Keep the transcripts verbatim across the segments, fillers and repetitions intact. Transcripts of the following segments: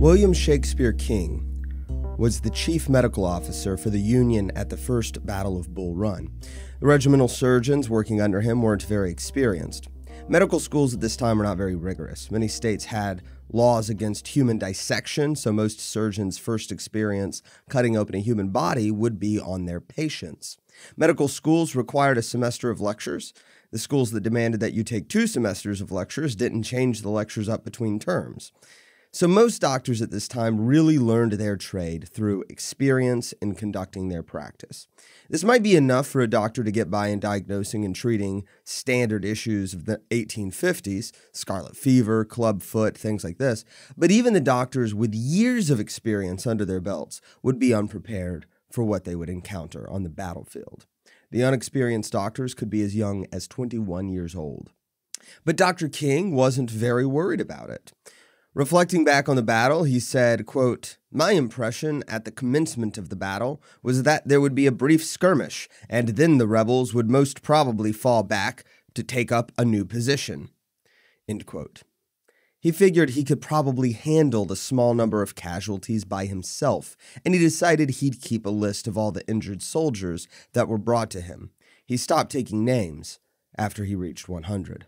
William Shakespeare King was the chief medical officer for the Union at the First Battle of Bull Run. The regimental surgeons working under him weren't very experienced. Medical schools at this time were not very rigorous. Many states had laws against human dissection, so most surgeons' first experience cutting open a human body would be on their patients. Medical schools required a semester of lectures. The schools that demanded that you take two semesters of lectures didn't change the lectures up between terms. So most doctors at this time really learned their trade through experience in conducting their practice. This might be enough for a doctor to get by in diagnosing and treating standard issues of the eighteen fifties, scarlet fever, clubfoot, things like this, but even the doctors with years of experience under their belts would be unprepared for what they would encounter on the battlefield. The unexperienced doctors could be as young as twenty-one years old. But Doctor King wasn't very worried about it. Reflecting back on the battle, he said, quote, "My impression at the commencement of the battle was that there would be a brief skirmish, and then the rebels would most probably fall back to take up a new position." End quote. He figured he could probably handle the small number of casualties by himself, and he decided he'd keep a list of all the injured soldiers that were brought to him. He stopped taking names after he reached one hundred.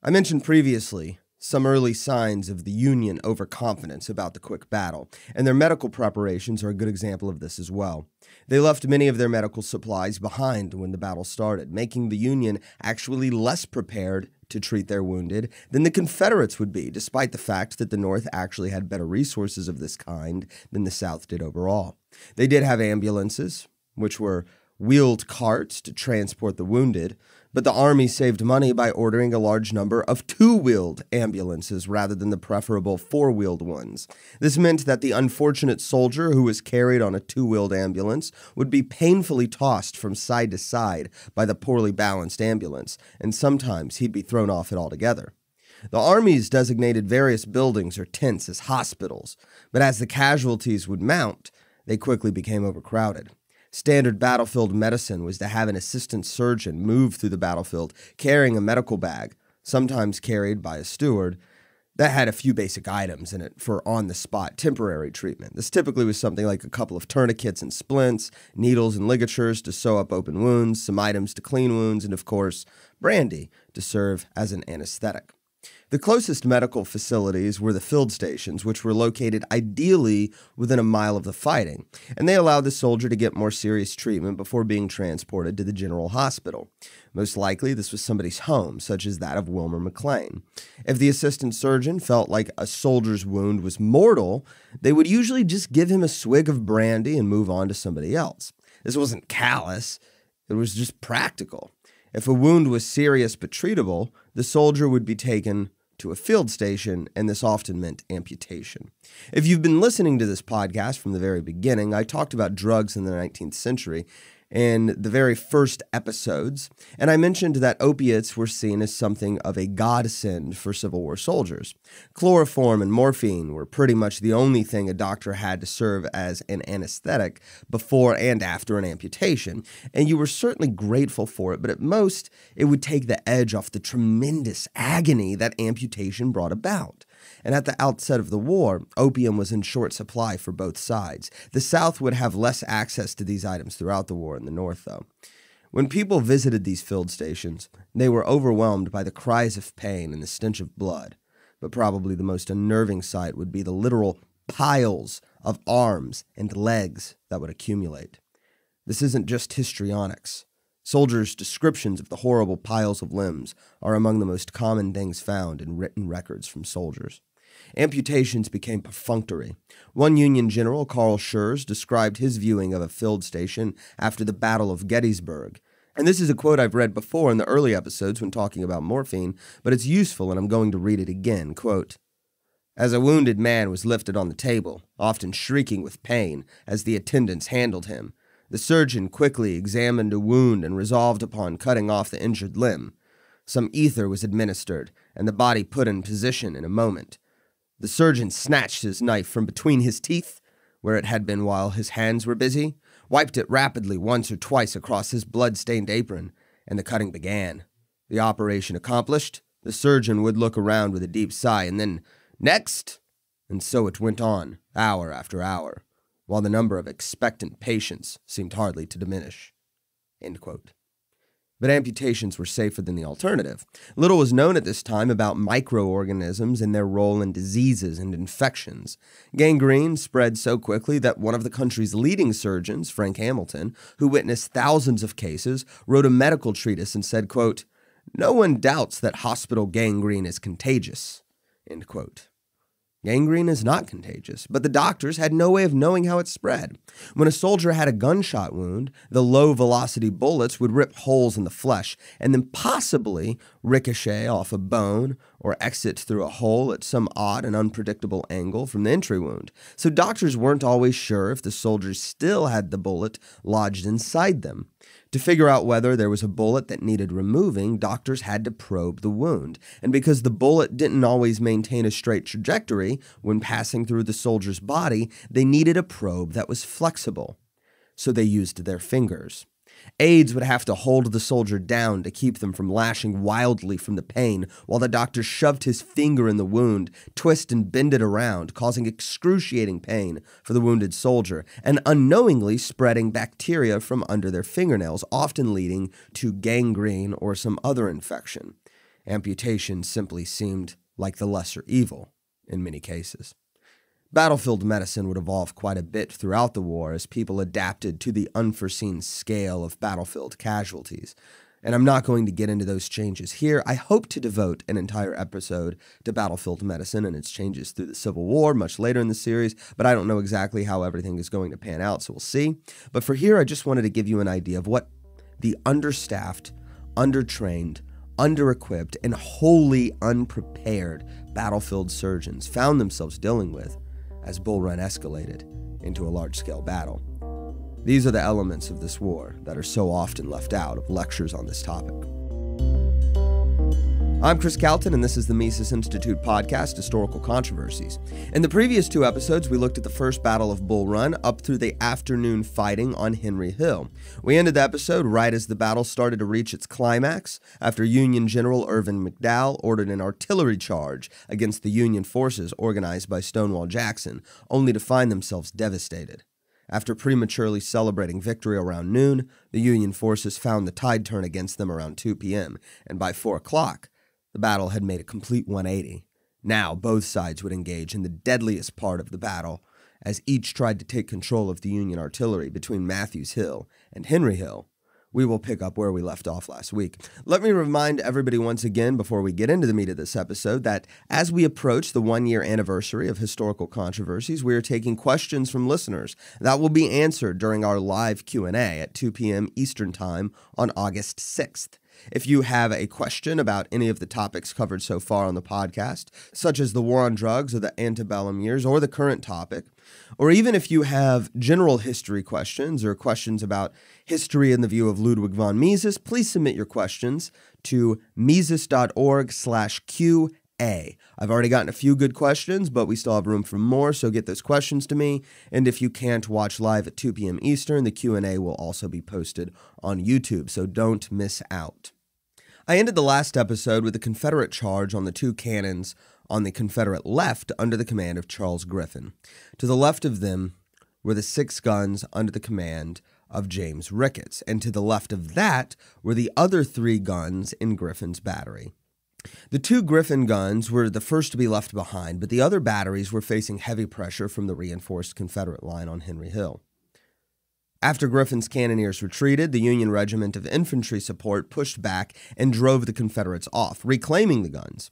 I mentioned previously some early signs of the Union overconfidence about the quick battle, and their medical preparations are a good example of this as well. They left many of their medical supplies behind when the battle started, making the Union actually less prepared to treat their wounded than the Confederates would be, despite the fact that the North actually had better resources of this kind than the South did overall. They did have ambulances, which were wheeled carts to transport the wounded, but the Army saved money by ordering a large number of two-wheeled ambulances rather than the preferable four-wheeled ones. This meant that the unfortunate soldier who was carried on a two-wheeled ambulance would be painfully tossed from side to side by the poorly balanced ambulance, and sometimes he'd be thrown off it altogether. The armies designated various buildings or tents as hospitals, but as the casualties would mount, they quickly became overcrowded. Standard battlefield medicine was to have an assistant surgeon move through the battlefield carrying a medical bag, sometimes carried by a steward, that had a few basic items in it for on-the-spot temporary treatment. This typically was something like a couple of tourniquets and splints, needles and ligatures to sew up open wounds, some items to clean wounds, and of course, brandy to serve as an anesthetic. The closest medical facilities were the field stations, which were located ideally within a mile of the fighting, and they allowed the soldier to get more serious treatment before being transported to the general hospital. Most likely, this was somebody's home, such as that of Wilmer McLean. If the assistant surgeon felt like a soldier's wound was mortal, they would usually just give him a swig of brandy and move on to somebody else. This wasn't callous, it was just practical. If a wound was serious but treatable, the soldier would be taken to a field station, and this often meant amputation. If you've been listening to this podcast from the very beginning, I talked about drugs in the nineteenth century in the very first episodes, and I mentioned that opiates were seen as something of a godsend for Civil War soldiers. Chloroform and morphine were pretty much the only thing a doctor had to serve as an anesthetic before and after an amputation, and you were certainly grateful for it, but at most, it would take the edge off the tremendous agony that amputation brought about. And at the outset of the war, opium was in short supply for both sides. The South would have less access to these items throughout the war in the North, though. When people visited these field stations, they were overwhelmed by the cries of pain and the stench of blood. But probably the most unnerving sight would be the literal piles of arms and legs that would accumulate. This isn't just histrionics. Soldiers' descriptions of the horrible piles of limbs are among the most common things found in written records from soldiers. Amputations became perfunctory. One Union general, Carl Schurz, described his viewing of a field station after the Battle of Gettysburg. And this is a quote I've read before in the early episodes when talking about morphine, but it's useful and I'm going to read it again. Quote, "As a wounded man was lifted on the table, often shrieking with pain as the attendants handled him, the surgeon quickly examined a wound and resolved upon cutting off the injured limb. Some ether was administered, and the body put in position in a moment. The surgeon snatched his knife from between his teeth, where it had been while his hands were busy, wiped it rapidly once or twice across his blood-stained apron, and the cutting began. The operation accomplished, the surgeon would look around with a deep sigh, and then, 'Next!' And so it went on, hour after hour, while the number of expectant patients seemed hardly to diminish." End quote. But amputations were safer than the alternative. Little was known at this time about microorganisms and their role in diseases and infections. Gangrene spread so quickly that one of the country's leading surgeons, Frank Hamilton, who witnessed thousands of cases, wrote a medical treatise and said, quote, "No one doubts that hospital gangrene is contagious." End quote. Gangrene is not contagious, but the doctors had no way of knowing how it spread. When a soldier had a gunshot wound, the low-velocity bullets would rip holes in the flesh and then possibly ricochet off a bone or exit through a hole at some odd and unpredictable angle from the entry wound. So doctors weren't always sure if the soldiers still had the bullet lodged inside them. To figure out whether there was a bullet that needed removing, doctors had to probe the wound, and because the bullet didn't always maintain a straight trajectory when passing through the soldier's body, they needed a probe that was flexible. So they used their fingers. Aides would have to hold the soldier down to keep them from lashing wildly from the pain, while the doctor shoved his finger in the wound, twist and bend it around, causing excruciating pain for the wounded soldier, and unknowingly spreading bacteria from under their fingernails, often leading to gangrene or some other infection. Amputation simply seemed like the lesser evil in many cases. Battlefield medicine would evolve quite a bit throughout the war as people adapted to the unforeseen scale of battlefield casualties. And I'm not going to get into those changes here. I hope to devote an entire episode to battlefield medicine and its changes through the Civil War much later in the series, but I don't know exactly how everything is going to pan out, so we'll see. But for here, I just wanted to give you an idea of what the understaffed, undertrained, under-equipped, and wholly unprepared battlefield surgeons found themselves dealing with as Bull Run escalated into a large-scale battle. These are the elements of this war that are so often left out of lectures on this topic. I'm Chris Calton, and this is the Mises Institute podcast, Historical Controversies. In the previous two episodes, we looked at the first Battle of Bull Run up through the afternoon fighting on Henry Hill. We ended the episode right as the battle started to reach its climax, after Union General Irvin McDowell ordered an artillery charge against the Union forces organized by Stonewall Jackson, only to find themselves devastated. After prematurely celebrating victory around noon, the Union forces found the tide turn against them around two p m, and by four o'clock, the battle had made a complete one eighty. Now, both sides would engage in the deadliest part of the battle, as each tried to take control of the Union artillery between Matthews Hill and Henry Hill. We will pick up where we left off last week. Let me remind everybody once again before we get into the meat of this episode that as we approach the one-year anniversary of Historical Controversies, we are taking questions from listeners that will be answered during our live Q and A at two p m Eastern Time on August sixth. If you have a question about any of the topics covered so far on the podcast, such as the war on drugs or the antebellum years or the current topic, or even if you have general history questions or questions about history in the view of Ludwig von Mises, please submit your questions to mises dot org slash Q A. I've already gotten a few good questions, but we still have room for more, so get those questions to me. And if you can't watch live at two p m Eastern, the Q and A will also be posted on YouTube, so don't miss out. I ended the last episode with a Confederate charge on the two cannons on the Confederate left under the command of Charles Griffin. To the left of them were the six guns under the command of James Ricketts, and to the left of that were the other three guns in Griffin's battery. The two Griffin guns were the first to be left behind, but the other batteries were facing heavy pressure from the reinforced Confederate line on Henry Hill. After Griffin's cannoneers retreated, the Union regiment of infantry support pushed back and drove the Confederates off, reclaiming the guns.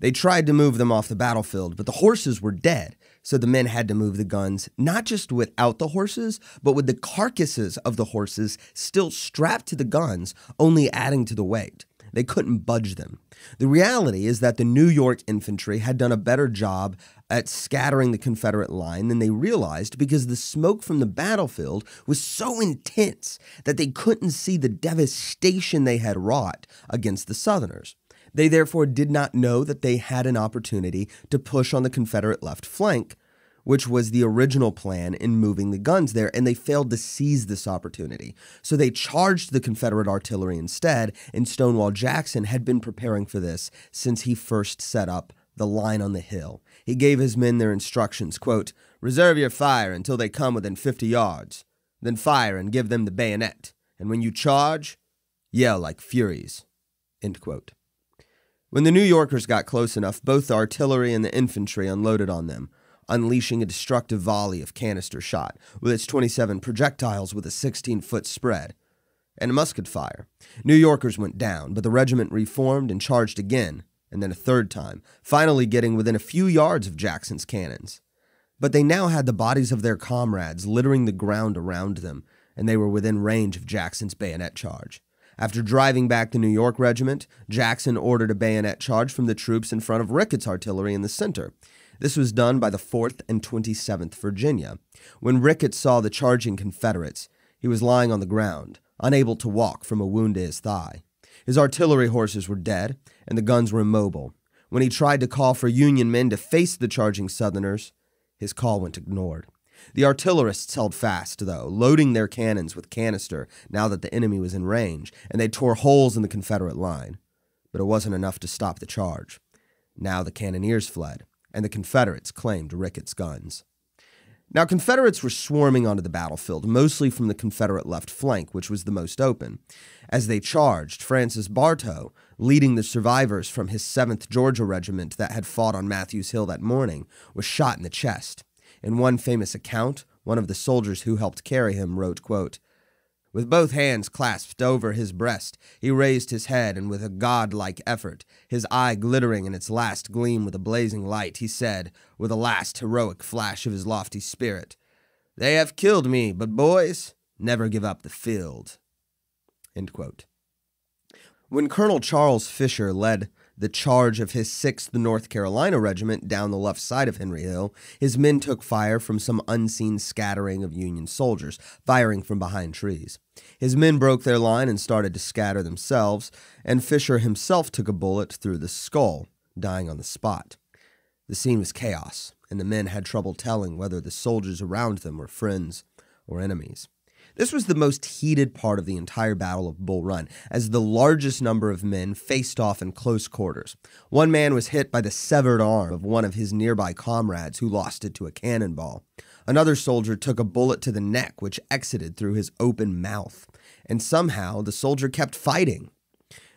They tried to move them off the battlefield, but the horses were dead, so the men had to move the guns not just without the horses, but with the carcasses of the horses still strapped to the guns, only adding to the weight. They couldn't budge them. The reality is that the New York infantry had done a better job at scattering the Confederate line than they realized because the smoke from the battlefield was so intense that they couldn't see the devastation they had wrought against the Southerners. They therefore did not know that they had an opportunity to push on the Confederate left flank, which was the original plan in moving the guns there, and they failed to seize this opportunity. So they charged the Confederate artillery instead, and Stonewall Jackson had been preparing for this since he first set up the line on the hill. He gave his men their instructions, quote, "Reserve your fire until they come within fifty yards. Then fire and give them the bayonet. And when you charge, yell like furies." End quote. When the New Yorkers got close enough, both the artillery and the infantry unloaded on them, unleashing a destructive volley of canister shot, with its twenty-seven projectiles with a sixteen-foot spread, and a musket fire. New Yorkers went down, but the regiment reformed and charged again, and then a third time, finally getting within a few yards of Jackson's cannons. But they now had the bodies of their comrades littering the ground around them, and they were within range of Jackson's bayonet charge. After driving back the New York regiment, Jackson ordered a bayonet charge from the troops in front of Ricketts' artillery in the center. This was done by the fourth and twenty-seventh Virginia. When Ricketts saw the charging Confederates, he was lying on the ground, unable to walk from a wound to his thigh. His artillery horses were dead, and the guns were immobile. When he tried to call for Union men to face the charging Southerners, his call went ignored. The artillerists held fast, though, loading their cannons with canister now that the enemy was in range, and they tore holes in the Confederate line. But it wasn't enough to stop the charge. Now the cannoneers fled, and the Confederates claimed Ricketts' guns. Now, Confederates were swarming onto the battlefield, mostly from the Confederate left flank, which was the most open. As they charged, Francis Bartow, leading the survivors from his seventh Georgia regiment that had fought on Matthews Hill that morning, was shot in the chest. In one famous account, one of the soldiers who helped carry him wrote, quote, "With both hands clasped over his breast, he raised his head, and with a godlike effort, his eye glittering in its last gleam with a blazing light, he said, with a last heroic flash of his lofty spirit, 'They have killed me, but boys, never give up the field.'" End quote. When Colonel Charles Fisher led the charge of his sixth North Carolina Regiment down the left side of Henry Hill, his men took fire from some unseen scattering of Union soldiers, firing from behind trees. His men broke their line and started to scatter themselves, and Fisher himself took a bullet through the skull, dying on the spot. The scene was chaos, and the men had trouble telling whether the soldiers around them were friends or enemies. This was the most heated part of the entire Battle of Bull Run, as the largest number of men faced off in close quarters. One man was hit by the severed arm of one of his nearby comrades, who lost it to a cannonball. Another soldier took a bullet to the neck, which exited through his open mouth, and somehow the soldier kept fighting.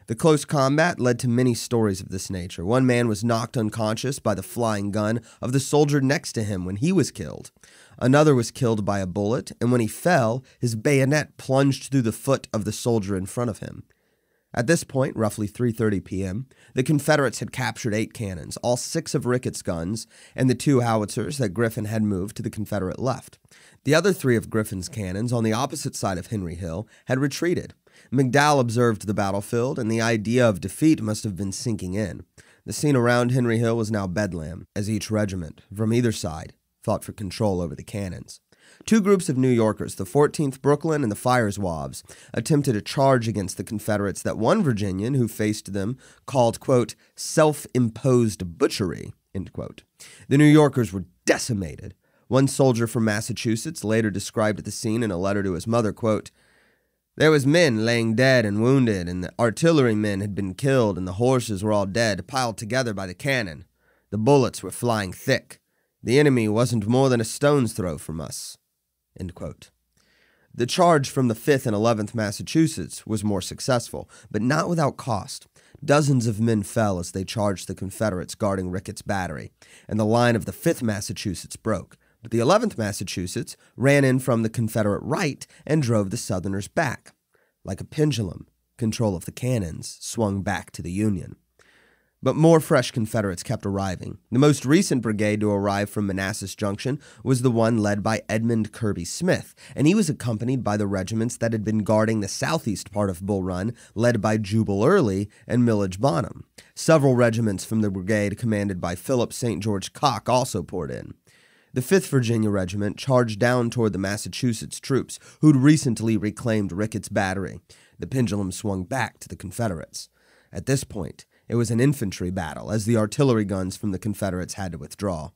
The close combat led to many stories of this nature. One man was knocked unconscious by the flying gun of the soldier next to him when he was killed. Another was killed by a bullet, and when he fell, his bayonet plunged through the foot of the soldier in front of him. At this point, roughly three thirty p m, the Confederates had captured eight cannons, all six of Ricketts' guns, and the two howitzers that Griffin had moved to the Confederate left. The other three of Griffin's cannons on the opposite side of Henry Hill had retreated. McDowell observed the battlefield, and the idea of defeat must have been sinking in. The scene around Henry Hill was now bedlam, as each regiment, from either side, fought for control over the cannons. Two groups of New Yorkers, the fourteenth Brooklyn and the Fire Zouaves, attempted a charge against the Confederates that one Virginian who faced them called, quote, "self-imposed butchery," end quote. The New Yorkers were decimated. One soldier from Massachusetts later described the scene in a letter to his mother, quote, "There was men laying dead and wounded, and the artillerymen had been killed, and the horses were all dead, piled together by the cannon. The bullets were flying thick. The enemy wasn't more than a stone's throw from us." End quote. The charge from the fifth and eleventh Massachusetts was more successful, but not without cost. Dozens of men fell as they charged the Confederates guarding Ricketts' battery, and the line of the fifth Massachusetts broke. But the eleventh Massachusetts ran in from the Confederate right and drove the Southerners back. Like a pendulum, control of the cannons swung back to the Union. But more fresh Confederates kept arriving. The most recent brigade to arrive from Manassas Junction was the one led by Edmund Kirby Smith, and he was accompanied by the regiments that had been guarding the southeast part of Bull Run, led by Jubal Early and Milledge Bonham. Several regiments from the brigade commanded by Philip Saint George Cock also poured in. The fifth Virginia Regiment charged down toward the Massachusetts troops, who'd recently reclaimed Ricketts' battery. The pendulum swung back to the Confederates. At this point, it was an infantry battle, as the artillery guns from the Confederates had to withdraw.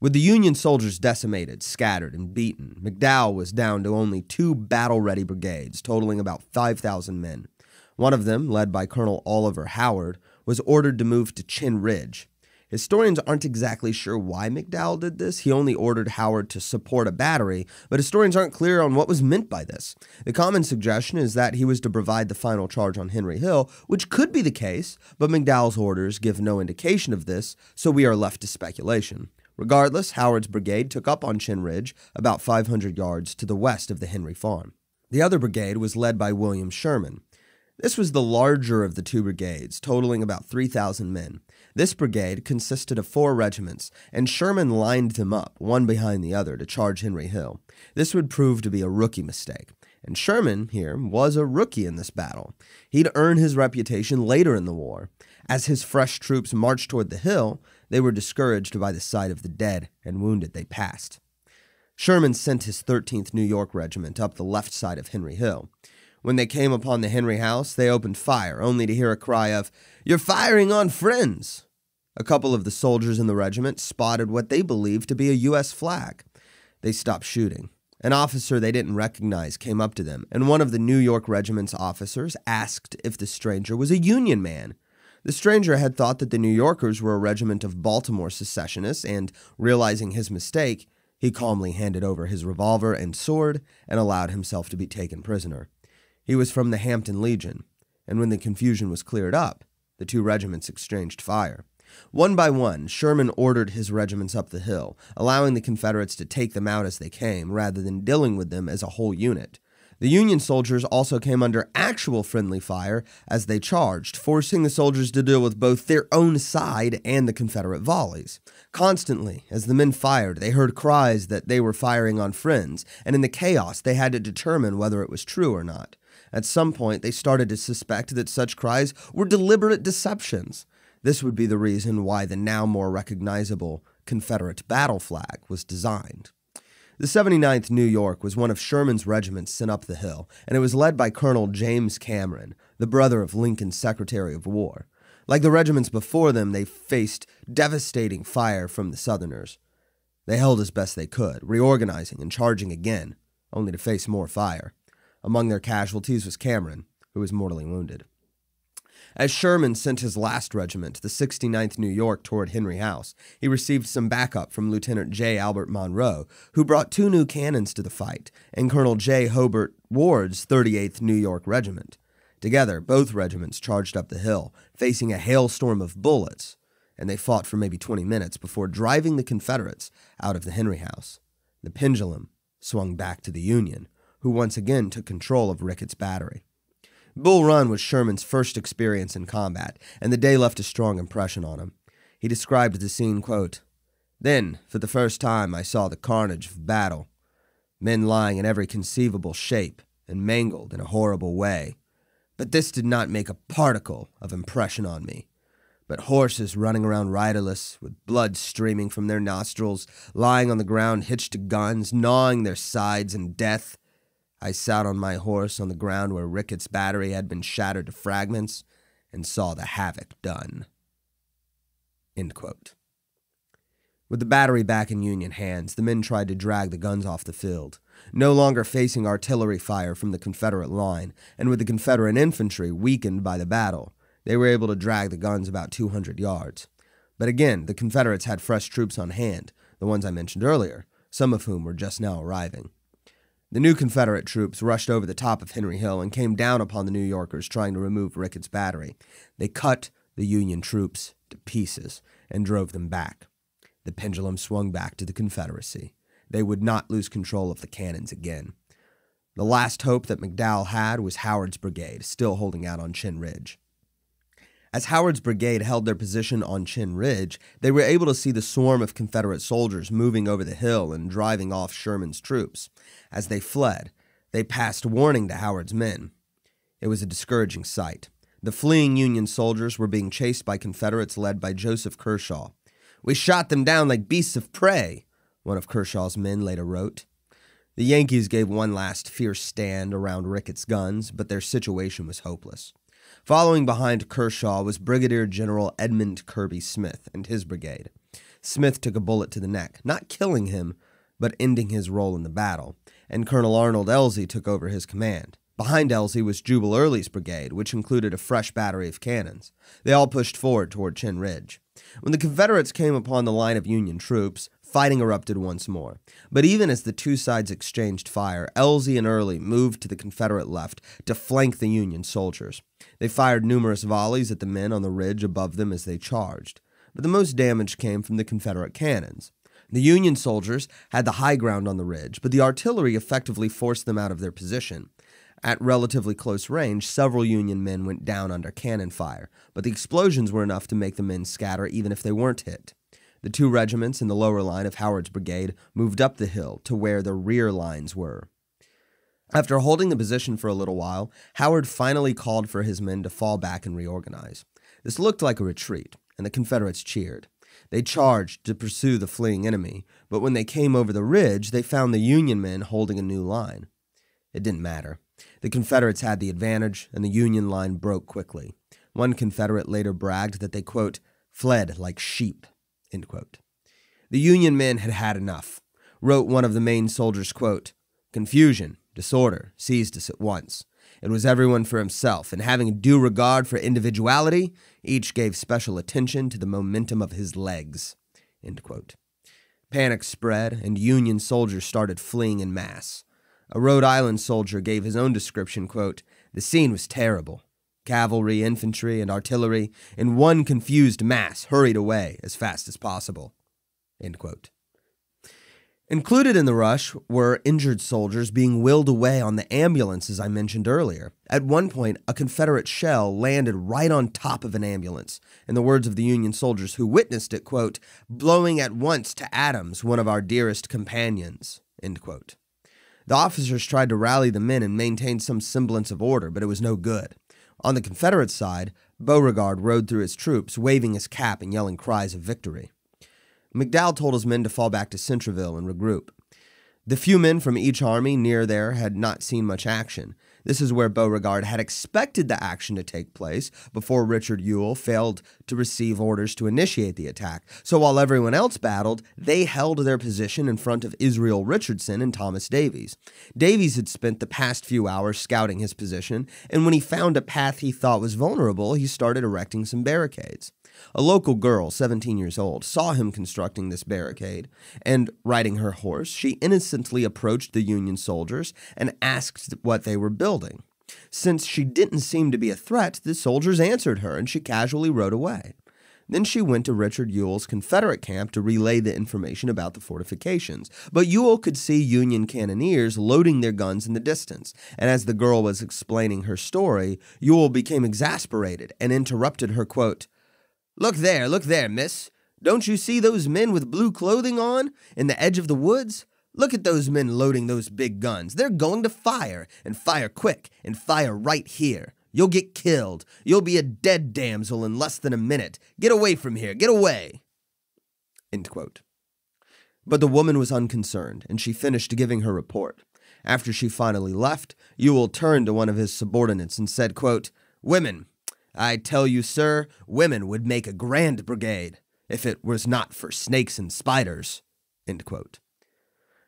With the Union soldiers decimated, scattered, and beaten, McDowell was down to only two battle-ready brigades, totaling about five thousand men. One of them, led by Colonel Oliver Howard, was ordered to move to Chinn Ridge. Historians aren't exactly sure why McDowell did this. He only ordered Howard to support a battery, but historians aren't clear on what was meant by this. The common suggestion is that he was to provide the final charge on Henry Hill, which could be the case, but McDowell's orders give no indication of this, so we are left to speculation. Regardless, Howard's brigade took up on Chinn Ridge, about five hundred yards to the west of the Henry farm. The other brigade was led by William Sherman. This was the larger of the two brigades, totaling about three thousand men. This brigade consisted of four regiments, and Sherman lined them up, one behind the other, to charge Henry Hill. This would prove to be a rookie mistake. And Sherman, here, was a rookie in this battle. He'd earn his reputation later in the war. As his fresh troops marched toward the hill, they were discouraged by the sight of the dead and wounded they passed. Sherman sent his thirteenth New York Regiment up the left side of Henry Hill. When they came upon the Henry House, they opened fire, only to hear a cry of, "You're firing on friends!" A couple of the soldiers in the regiment spotted what they believed to be a U S flag. They stopped shooting. An officer they didn't recognize came up to them, and one of the New York regiment's officers asked if the stranger was a Union man. The stranger had thought that the New Yorkers were a regiment of Baltimore secessionists, and, realizing his mistake, he calmly handed over his revolver and sword and allowed himself to be taken prisoner. He was from the Hampton Legion, and when the confusion was cleared up, the two regiments exchanged fire. One by one, Sherman ordered his regiments up the hill, allowing the Confederates to take them out as they came, rather than dealing with them as a whole unit. The Union soldiers also came under actual friendly fire as they charged, forcing the soldiers to deal with both their own side and the Confederate volleys. Constantly, as the men fired, they heard cries that they were firing on friends, and in the chaos, they had to determine whether it was true or not. At some point, they started to suspect that such cries were deliberate deceptions. This would be the reason why the now more recognizable Confederate battle flag was designed. The seventy-ninth New York was one of Sherman's regiments sent up the hill, and it was led by Colonel James Cameron, the brother of Lincoln's Secretary of War. Like the regiments before them, they faced devastating fire from the Southerners. They held as best they could, reorganizing and charging again, only to face more fire. Among their casualties was Cameron, who was mortally wounded. As Sherman sent his last regiment, the sixty-ninth New York, toward Henry House, he received some backup from Lieutenant J. Albert Monroe, who brought two new cannons to the fight, and Colonel J. Hobart Ward's thirty-eighth New York Regiment. Together, both regiments charged up the hill, facing a hailstorm of bullets, and they fought for maybe twenty minutes before driving the Confederates out of the Henry House. The pendulum swung back to the Union, who once again took control of Ricketts' battery. Bull Run was Sherman's first experience in combat, and the day left a strong impression on him. He described the scene, quote, "Then, for the first time, I saw the carnage of battle. Men lying in every conceivable shape and mangled in a horrible way. But this did not make a particle of impression on me. But horses running around riderless, with blood streaming from their nostrils, lying on the ground hitched to guns, gnawing their sides in death. I sat on my horse on the ground where Ricketts' battery had been shattered to fragments and saw the havoc done." End quote. With the battery back in Union hands, the men tried to drag the guns off the field. No longer facing artillery fire from the Confederate line, and with the Confederate infantry weakened by the battle, they were able to drag the guns about two hundred yards. But again, the Confederates had fresh troops on hand, the ones I mentioned earlier, some of whom were just now arriving. The new Confederate troops rushed over the top of Henry Hill and came down upon the New Yorkers trying to remove Ricketts' battery. They cut the Union troops to pieces and drove them back. The pendulum swung back to the Confederacy. They would not lose control of the cannons again. The last hope that McDowell had was Howard's brigade, still holding out on Chinn Ridge. As Howard's brigade held their position on Chinn Ridge, they were able to see the swarm of Confederate soldiers moving over the hill and driving off Sherman's troops. As they fled, they passed warning to Howard's men. It was a discouraging sight. The fleeing Union soldiers were being chased by Confederates led by Joseph Kershaw. "We shot them down like beasts of prey," one of Kershaw's men later wrote. The Yankees gave one last fierce stand around Ricketts' guns, but their situation was hopeless. Following behind Kershaw was Brigadier General Edmund Kirby Smith and his brigade. Smith took a bullet to the neck, not killing him, but ending his role in the battle, and Colonel Arnold Elzey took over his command. Behind Elzey was Jubal Early's brigade, which included a fresh battery of cannons. They all pushed forward toward Chinn Ridge. When the Confederates came upon the line of Union troops, fighting erupted once more. But even as the two sides exchanged fire, Elzey and Early moved to the Confederate left to flank the Union soldiers. They fired numerous volleys at the men on the ridge above them as they charged. But the most damage came from the Confederate cannons. The Union soldiers had the high ground on the ridge, but the artillery effectively forced them out of their position. At relatively close range, several Union men went down under cannon fire, but the explosions were enough to make the men scatter even if they weren't hit. The two regiments in the lower line of Howard's brigade moved up the hill to where the rear lines were. After holding the position for a little while, Howard finally called for his men to fall back and reorganize. This looked like a retreat, and the Confederates cheered. They charged to pursue the fleeing enemy, but when they came over the ridge, they found the Union men holding a new line. It didn't matter. The Confederates had the advantage, and the Union line broke quickly. One Confederate later bragged that they, quote, fled like sheep, end quote. The Union men had had enough. Wrote one of the Maine soldiers, quote, confusion, disorder, seized us at once. It was everyone for himself, and having a due regard for individuality, each gave special attention to the momentum of his legs, end quote. Panic spread, and Union soldiers started fleeing in mass. A Rhode Island soldier gave his own description, quote, the scene was terrible. Cavalry, infantry, and artillery, in one confused mass, hurried away as fast as possible, end quote. Included in the rush were injured soldiers being wheeled away on the ambulances I mentioned earlier. At one point, a Confederate shell landed right on top of an ambulance. In the words of the Union soldiers who witnessed it, quote, blowing at once to atoms one of our dearest companions, end quote. The officers tried to rally the men and maintain some semblance of order, but it was no good. On the Confederate side, Beauregard rode through his troops, waving his cap and yelling cries of victory. McDowell told his men to fall back to Centreville and regroup. The few men from each army near there had not seen much action. This is where Beauregard had expected the action to take place before Richard Ewell failed to receive orders to initiate the attack. So while everyone else battled, they held their position in front of Israel Richardson and Thomas Davies. Davies had spent the past few hours scouting his position, and when he found a path he thought was vulnerable, he started erecting some barricades. A local girl, seventeen years old, saw him constructing this barricade, and riding her horse, she innocently approached the Union soldiers and asked what they were building. Since she didn't seem to be a threat, the soldiers answered her, and she casually rode away. Then she went to Richard Ewell's Confederate camp to relay the information about the fortifications, but Ewell could see Union cannoneers loading their guns in the distance, and as the girl was explaining her story, Ewell became exasperated and interrupted her, quote, look there, look there, miss. Don't you see those men with blue clothing on in the edge of the woods? Look at those men loading those big guns. They're going to fire, and fire quick, and fire right here. You'll get killed. You'll be a dead damsel in less than a minute. Get away from here. Get away. End quote. But the woman was unconcerned, and she finished giving her report. After she finally left, Ewell turned to one of his subordinates and said, quote, women, I tell you, sir, women would make a grand brigade if it was not for snakes and spiders, end quote.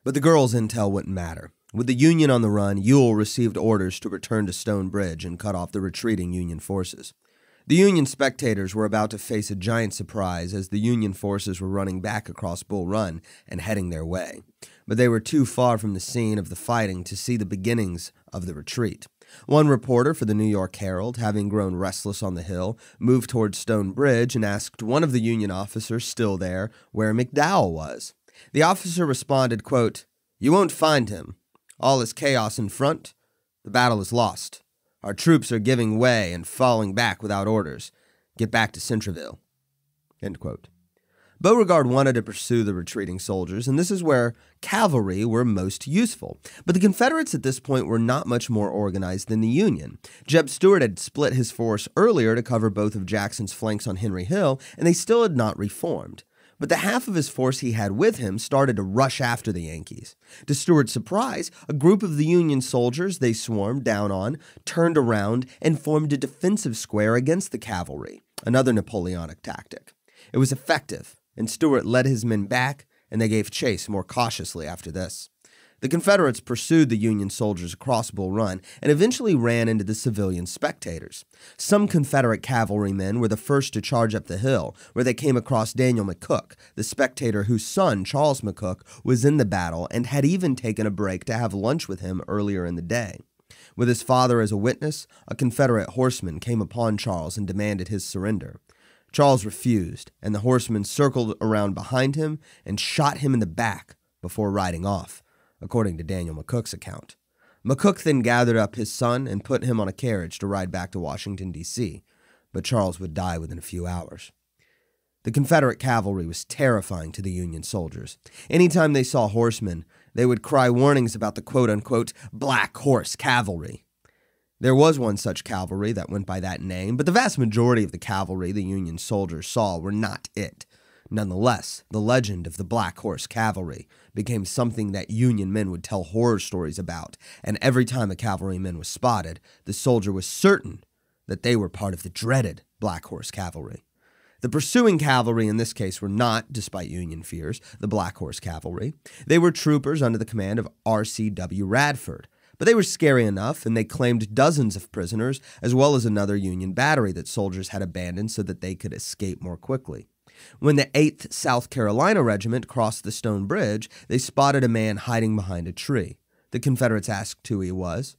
But the girl's intel wouldn't matter. With the Union on the run, Ewell received orders to return to Stone Bridge and cut off the retreating Union forces. The Union spectators were about to face a giant surprise as the Union forces were running back across Bull Run and heading their way. But they were too far from the scene of the fighting to see the beginnings of the retreat. One reporter for the New York Herald, having grown restless on the hill, moved toward Stone Bridge and asked one of the Union officers still there where McDowell was. The officer responded, quote, you won't find him. All is chaos in front. The battle is lost. Our troops are giving way and falling back without orders. Get back to Centreville, end quote. Beauregard wanted to pursue the retreating soldiers, and this is where cavalry were most useful. But the Confederates at this point were not much more organized than the Union. Jeb Stuart had split his force earlier to cover both of Jackson's flanks on Henry Hill, and they still had not reformed. But the half of his force he had with him started to rush after the Yankees. To Stuart's surprise, a group of the Union soldiers they swarmed down on turned around and formed a defensive square against the cavalry, another Napoleonic tactic. It was effective, and Stuart led his men back, and they gave chase more cautiously after this. The Confederates pursued the Union soldiers across Bull Run and eventually ran into the civilian spectators. Some Confederate cavalrymen were the first to charge up the hill, where they came across Daniel McCook, the spectator whose son, Charles McCook, was in the battle and had even taken a break to have lunch with him earlier in the day. With his father as a witness, a Confederate horseman came upon Charles and demanded his surrender. Charles refused, and the horseman circled around behind him and shot him in the back before riding off, according to Daniel McCook's account. McCook then gathered up his son and put him on a carriage to ride back to Washington, D C, but Charles would die within a few hours. The Confederate cavalry was terrifying to the Union soldiers. Anytime they saw horsemen, they would cry warnings about the quote-unquote Black Horse Cavalry. There was one such cavalry that went by that name, but the vast majority of the cavalry the Union soldiers saw were not it. Nonetheless, the legend of the Black Horse Cavalry became something that Union men would tell horror stories about, and every time a cavalryman was spotted, the soldier was certain that they were part of the dreaded Black Horse Cavalry. The pursuing cavalry in this case were not, despite Union fears, the Black Horse Cavalry. They were troopers under the command of R C W Radford, but they were scary enough, and they claimed dozens of prisoners, as well as another Union battery that soldiers had abandoned so that they could escape more quickly. When the eighth South Carolina Regiment crossed the Stone Bridge, they spotted a man hiding behind a tree. The Confederates asked who he was.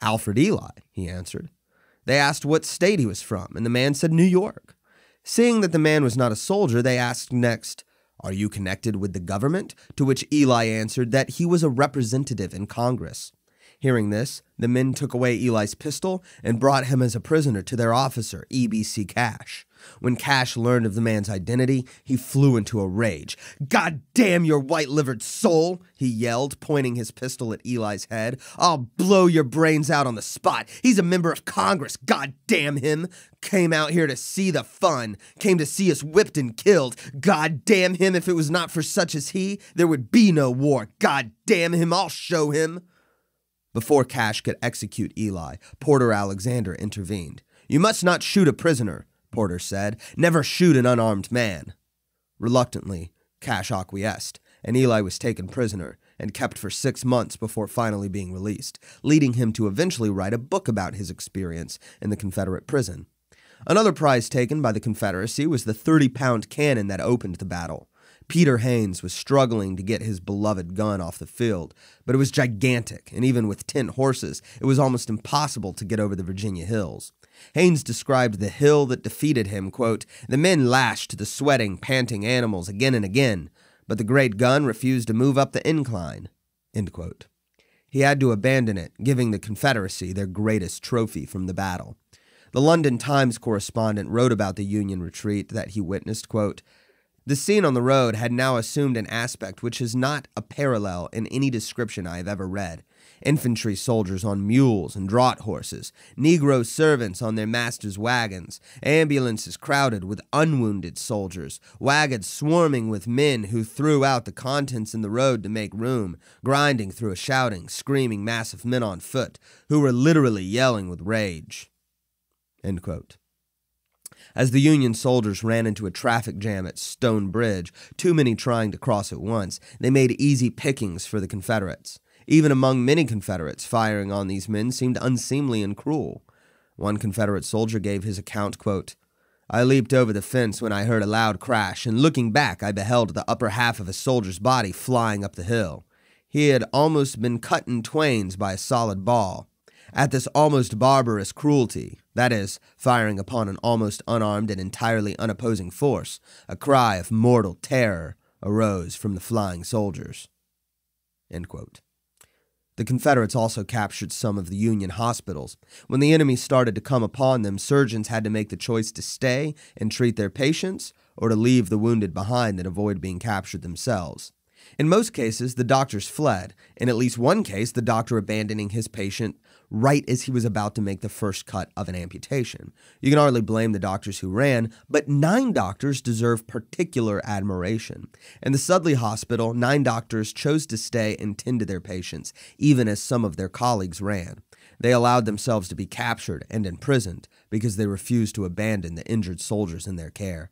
"Alfred Eli," he answered. They asked what state he was from, and the man said New York. Seeing that the man was not a soldier, they asked next, "Are you connected with the government?" To which Eli answered that he was a representative in Congress. Hearing this, the men took away Eli's pistol and brought him as a prisoner to their officer, E B C Cash. When Cash learned of the man's identity, he flew into a rage. "God damn your white-livered soul!" he yelled, pointing his pistol at Eli's head. "I'll blow your brains out on the spot. He's a member of Congress, God damn him! Came out here to see the fun. Came to see us whipped and killed. God damn him, if it was not for such as he, there would be no war. God damn him, I'll show him!" Before Cash could execute Eli, Porter Alexander intervened. "You must not shoot a prisoner," Porter said. "Never shoot an unarmed man." Reluctantly, Cash acquiesced, and Eli was taken prisoner and kept for six months before finally being released, leading him to eventually write a book about his experience in the Confederate prison. Another prize taken by the Confederacy was the thirty-pound cannon that opened the battle. Peter Haynes was struggling to get his beloved gun off the field, but it was gigantic, and even with ten horses, it was almost impossible to get over the Virginia hills. Haynes described the hill that defeated him, quote, "The men lashed the sweating, panting animals again and again, but the great gun refused to move up the incline," end quote. He had to abandon it, giving the Confederacy their greatest trophy from the battle. The London Times correspondent wrote about the Union retreat that he witnessed, quote, "The scene on the road had now assumed an aspect which is not a parallel in any description I have ever read. Infantry soldiers on mules and draught horses, Negro servants on their masters' wagons, ambulances crowded with unwounded soldiers, wagons swarming with men who threw out the contents in the road to make room, grinding through a shouting, screaming mass of men on foot, who were literally yelling with rage." End quote. As the Union soldiers ran into a traffic jam at Stone Bridge, too many trying to cross at once, they made easy pickings for the Confederates. Even among many Confederates, firing on these men seemed unseemly and cruel. One Confederate soldier gave his account, quote, "I leaped over the fence when I heard a loud crash, and looking back, I beheld the upper half of a soldier's body flying up the hill. He had almost been cut in twains by a solid ball. At this almost barbarous cruelty, that is, firing upon an almost unarmed and entirely unopposing force, a cry of mortal terror arose from the flying soldiers." End quote. The Confederates also captured some of the Union hospitals. When the enemy started to come upon them, surgeons had to make the choice to stay and treat their patients or to leave the wounded behind and avoid being captured themselves. In most cases, the doctors fled. In at least one case, the doctor abandoning his patient right as he was about to make the first cut of an amputation. You can hardly blame the doctors who ran, but nine doctors deserve particular admiration. In the Sudley Hospital, nine doctors chose to stay and tend to their patients, even as some of their colleagues ran. They allowed themselves to be captured and imprisoned because they refused to abandon the injured soldiers in their care.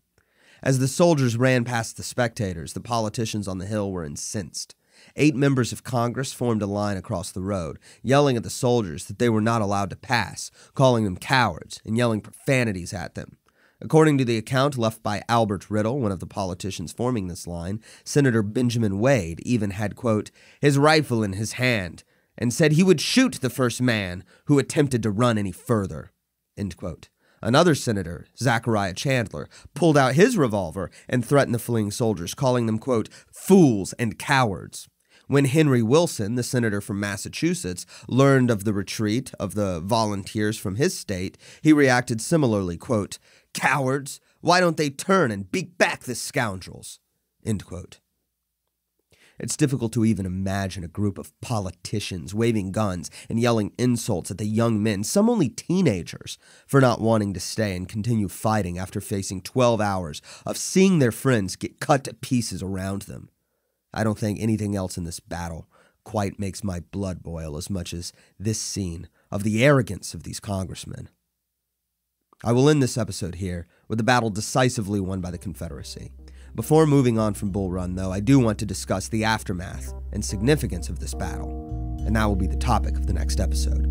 As the soldiers ran past the spectators, the politicians on the hill were incensed. Eight members of Congress formed a line across the road, yelling at the soldiers that they were not allowed to pass, calling them cowards, and yelling profanities at them. According to the account left by Albert Riddle, one of the politicians forming this line, Senator Benjamin Wade even had, quote, his rifle in his hand, and said he would shoot the first man who attempted to run any further, end quote. Another senator, Zachariah Chandler, pulled out his revolver and threatened the fleeing soldiers, calling them, quote, fools and cowards. When Henry Wilson, the senator from Massachusetts, learned of the retreat of the volunteers from his state, he reacted similarly, quote, cowards, why don't they turn and beat back the scoundrels, end quote. It's difficult to even imagine a group of politicians waving guns and yelling insults at the young men, some only teenagers, for not wanting to stay and continue fighting after facing twelve hours of seeing their friends get cut to pieces around them. I don't think anything else in this battle quite makes my blood boil as much as this scene of the arrogance of these congressmen. I will end this episode here with the battle decisively won by the Confederacy. Before moving on from Bull Run, though, I do want to discuss the aftermath and significance of this battle, and that will be the topic of the next episode.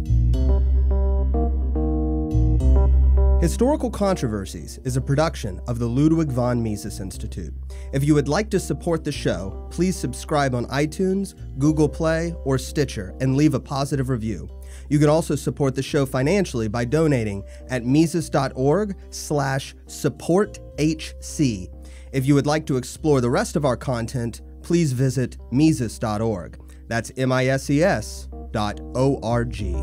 Historical Controversies is a production of the Ludwig von Mises Institute. If you would like to support the show, please subscribe on iTunes, Google Play, or Stitcher, and leave a positive review. You can also support the show financially by donating at mises dot org slash support H C. If you would like to explore the rest of our content, please visit mises dot org. That's M I S E S dot O R G.